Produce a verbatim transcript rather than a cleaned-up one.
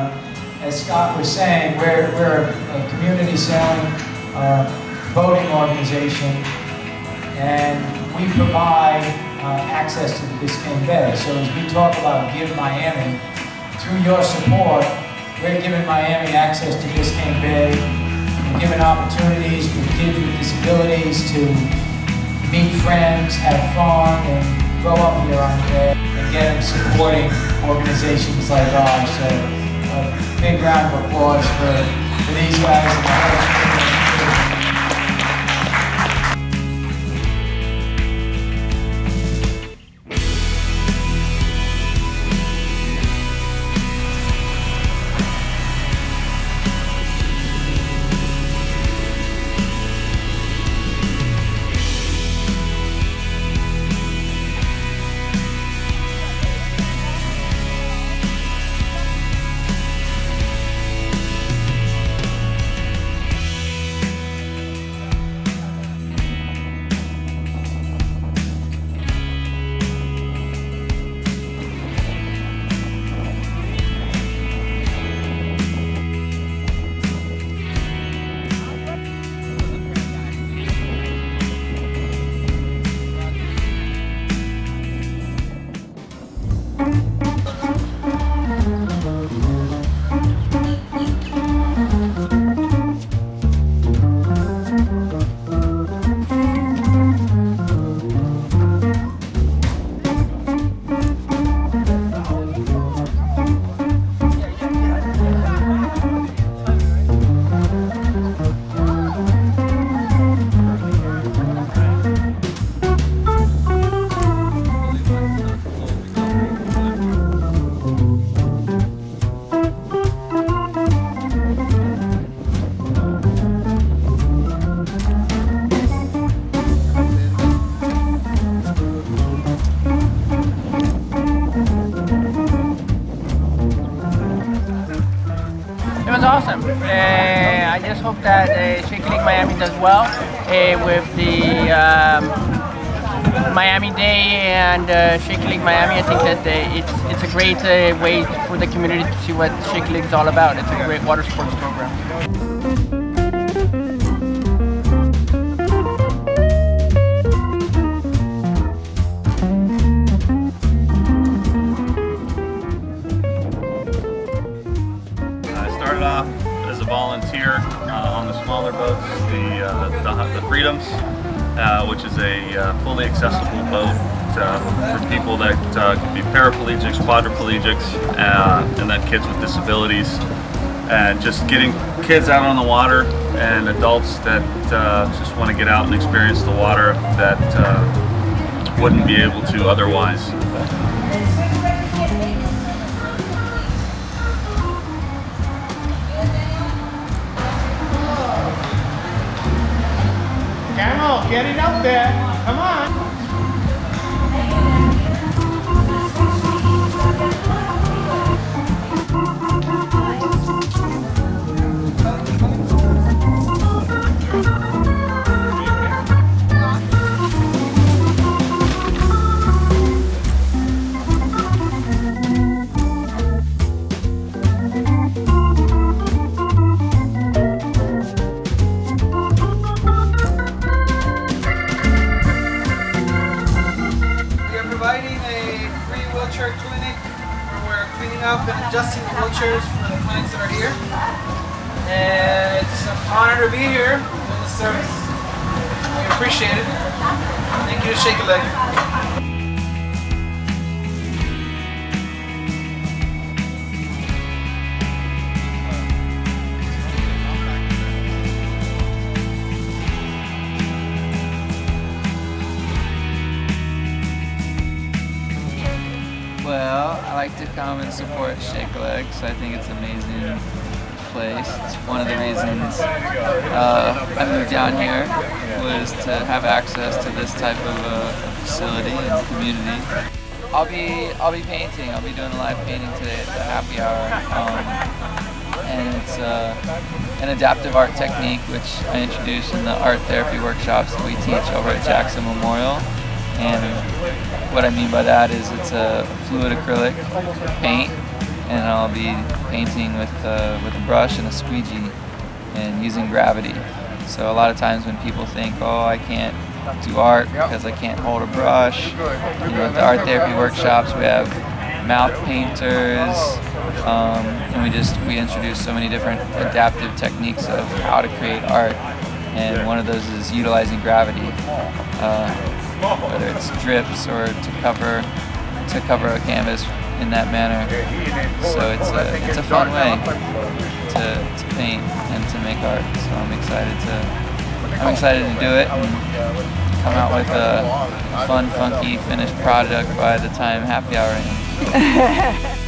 Uh, as Scott was saying, we're, we're a community sailing uh, boating organization, and we provide uh, access to the Biscayne Bay. So as we talk about Give Miami, through your support, we're giving Miami access to Biscayne Bay, we're giving opportunities for kids with disabilities to meet friends, have fun, and go up here on the day and get them supporting organizations like ours. So a big round of applause for, for these guys and the whole community. It was awesome. Uh, I just hope that uh, Shake-A-Leg Miami does well uh, with the um, Miami Day and uh, Shake-A-Leg Miami. I think that uh, it's it's a great uh, way for the community to see what Shake-A-Leg is all about. It's a great water sports program. Volunteer uh, on the smaller boats, the, uh, the, the Freedoms, uh, which is a uh, fully accessible boat uh, for people that uh, could be paraplegics, quadriplegics, uh, and then kids with disabilities. And just getting kids out on the water and adults that uh, just want to get out and experience the water that uh, wouldn't be able to otherwise. Get it out there, come on! Up and adjusting the wheelchairs for the clients that are here. And it's an honor to be here doing this service. We appreciate it. Thank you to Shake-A-Leg. Well, I like to come and support Shake-A-Leg, so I think it's an amazing place. It's one of the reasons uh, I moved down here, was to have access to this type of uh, facility and community. I'll be I'll be painting. I'll be doing a live painting today at the happy hour, um, and it's uh, an adaptive art technique which I introduced in the art therapy workshops that we teach over at Jackson Memorial. And what I mean by that is it's a fluid acrylic paint and I'll be painting with uh, with a brush and a squeegee and using gravity. So a lot of times when people think, oh, I can't do art because I can't hold a brush, you know, at the art therapy workshops we have mouth painters, um, and we just we introduce so many different adaptive techniques of how to create art, and one of those is utilizing gravity, uh, whether it's drips or to cover to cover a canvas in that manner. So it's a, it's a fun way to, to paint and to make art. So I'm excited to I'm excited to do it and come out with a fun, funky, finished product by the time happy hour ends.